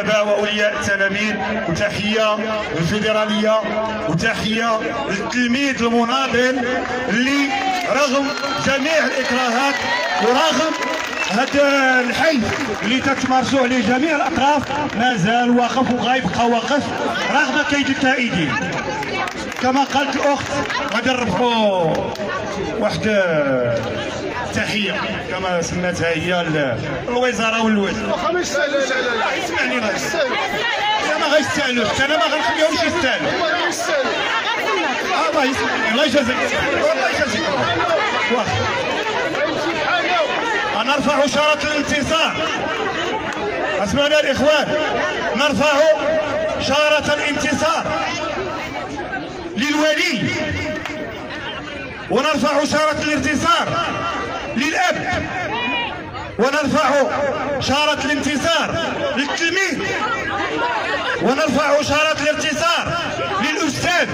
الاباء واولياء التلاميذ، وتحيه للفيدراليه، وتحيه للتلميذ المناضل اللي رغم جميع الاكراهات ورغم هذا الحي اللي تتمارسوا عليه جميع الاطراف مازال واقف وغيبقى واقف رغم كيد الكائدين. كما قالت الاخت غادي نربحوا واحد تحيه كما سماتها هي الوزاره والوزير. لا اسمعني راه انا ما غيستاهلوش، انا ما غنخليهمش يستاهلوا. الله يسلمك، الله يجازيك، الله يجازيك. نرفع شارة الانتصار. اسمعنا الاخوان، نرفع شارة الانتصار للولي، ونرفع شارة الانتصار للاب، ونرفع شارة الانتصار للتلميذ، ونرفع شارة الانتصار للاستاذ،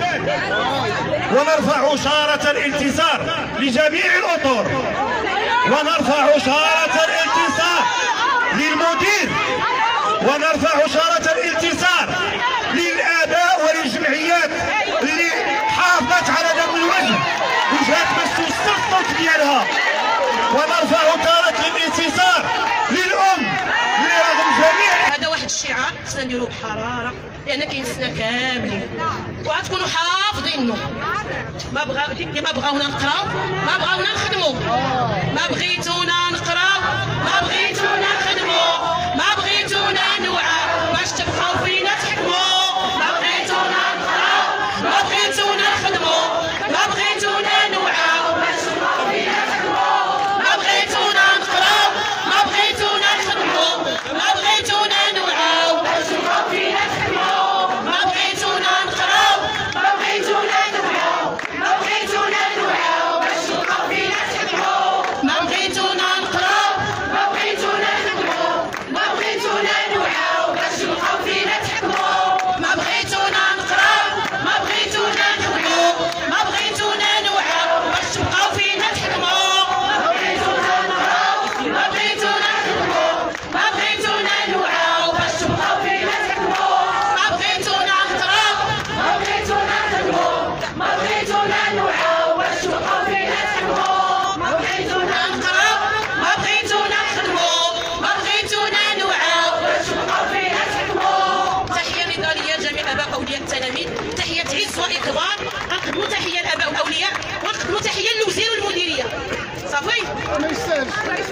ونرفع شارة الانتصار لجميع الاطر، ونرفع شارة الانتصار للمدير، ونرفع شارة الانتصار للآباء وللجمعيات اللي حافظت على دم الوجه وجات بس الصفقة ديالها، ونرفع شارة الانتصار للأم اللي رغم جميع هذا واحد الشعار خصنا نديروه بحرارة لأن كاين سنة كاملين وغتكونوا حافظينه. ما بغاونا نقراو، ما بغاونا نخدمو، ما بغيتونا نقراو، ما بغيتونا نخدمو، ما بغيتونا نوعى باش تبقاو فينا تحكمو، ما بغيتونا نقراو، ما بغيتونا نخدمو، ما بغيتونا نوعى باش تبقاو فينا تحكمو، ما بغيتونا نقراو، ما بغيتونا نخدمو، ما بغيتونا نوعى باش تبقاو فينا تحكمو، ما بغيتونا نقراو، ما بغيتونا نوعى، ما بغيتونا نوعى باش تبقاو فينا تحكمو، ما بغيتونا نقراو، ما بغيتونا نخدمو، ما بغيتونا نوعى باش تبقاو فينا تحكمو، ما بغيتونا نقراو، ما بغيتونا نوعى، ما بغيتونا نوعى باش تبقاو فينا تحكمو، ما بغيتونا نقراو، ما بغيتونا نخدمو، ما بغيتونا نوعى باش تبقاو فينا تحكمو، ما بغيتونا نقراو، ما بغيتونا نخدمو، ما بغيتونا نوعى باش تبقاو فينا تحكمو، ما بغيتونا نقراو، ما بغيتونا نخدمو، ما بغيتونا نوعى باش تبقاو فينا تحكمو. تحيه نضاليه جميع اباء واولياء التلاميذ، تحيه عز واكبار. نقدموا تحيه لاباء واولياء، ونقدموا تحيه للوزير والمديريه. صافي ما يستاهلش.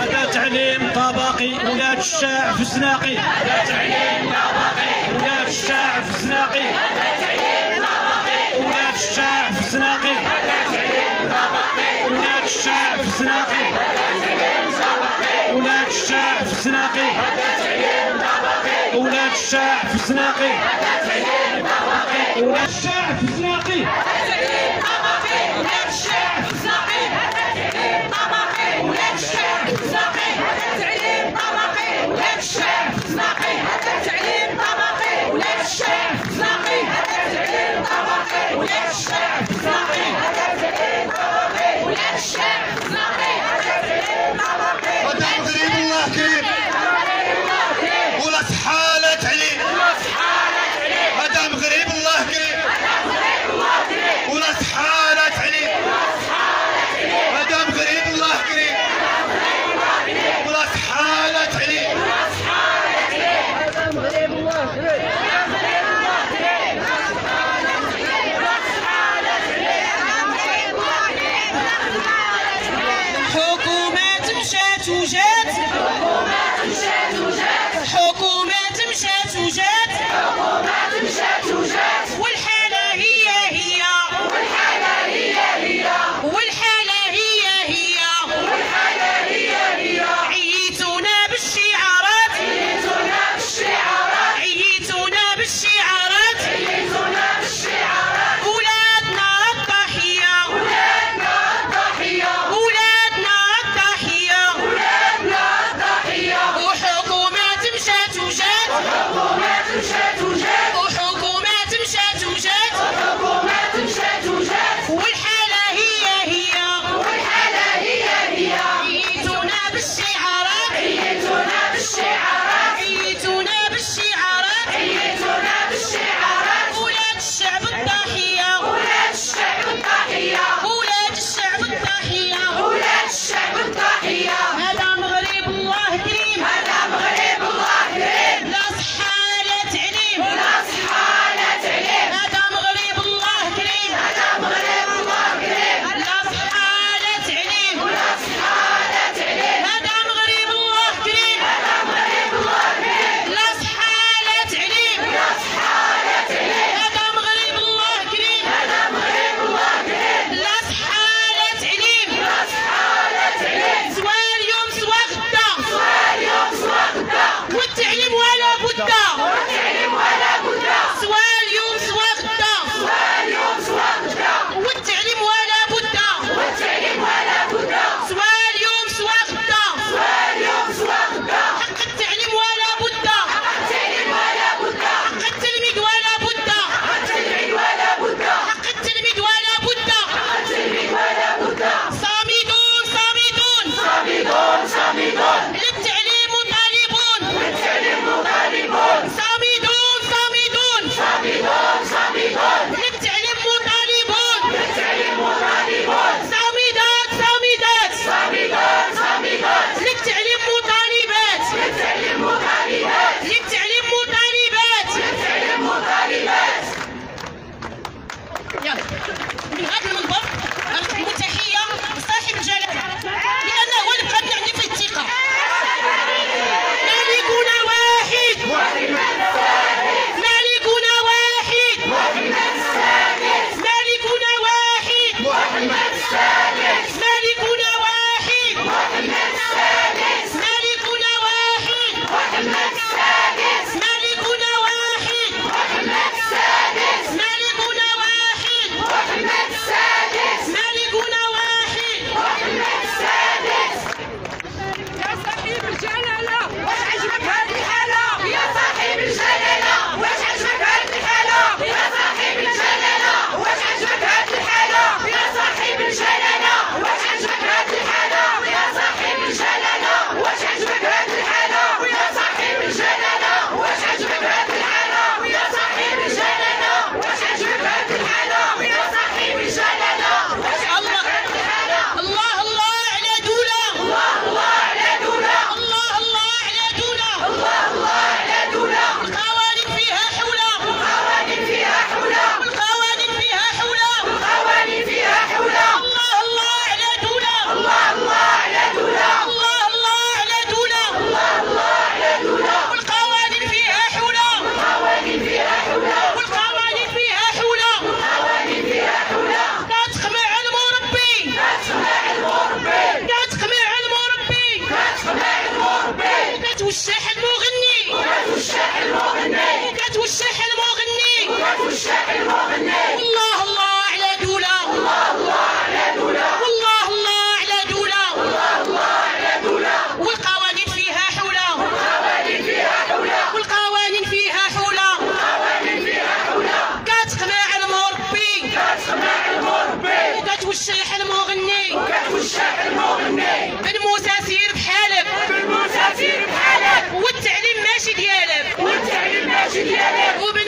هذا تعليم طبقي ولاد الشاع في الزناقي، هذا تعليم طبقي ولاد الشاع في الزناقي، هذا تعليم طبقي ولاد الشاع في الزناقي، هذا تعليم طبقي ولاد الشاع في الزناقي، هذا تعليم طبقي ولاد الشاع في الزناقي، هذا تعليم طبقي ولاد الشاع في الزناقي، هذا تعليم طبقي ولاد الشاع في الزناقي، هذا تعليم طبقي ولاد الشاع في الزناقي، هذا تعليم طبقي ولاد الشاع في الزناقي، هذا تعليم طبقي ولاد الشاع في الزناقي، هذا تعليم طبقي ولاد الشاع في الزناقي، هذا تعليم طبقي ولاد الشاع في الزناقي، هذا تعليم طبقي ولاد الشاع في الزناقي، هذا تعليم طبقي وتقديم الله كريم، تقديم الله كريم ولا تحالت عليه، ولا تحالت عليه، هذا مغرب الله كريم، هذا مغرب الله كريم ولا تحالت عليه، ولا تحالت عليه، هذا مغرب الله كريم، هذا مغرب الله كريم ولا تحالت عليه، ولا تحالت عليه، هذا مغرب الله كريم، هذا مغرب الله كريم ولا تحالت عليه، ولا تحالت عليه، هذا مغرب الله كريم، ولا تحالت عليه. الحكومات مشات وجات، الحكومات مشات وجات، الحكومات مشات وجات، الحكومات مشات وجات، والحالة هي هي، والحالة هي هي، والحالة هي هي، والحالة هي هي، عييتونا بالشعارات، عييتونا بالشعارات، عييتونا بالشعارات، عييتونا بالشعارات، أولادنا الضحية، أولادنا الضحية، أولادنا الضحية، أولادنا الشعب المغني، المتاثير بحالك والتعليم ماشي ديالك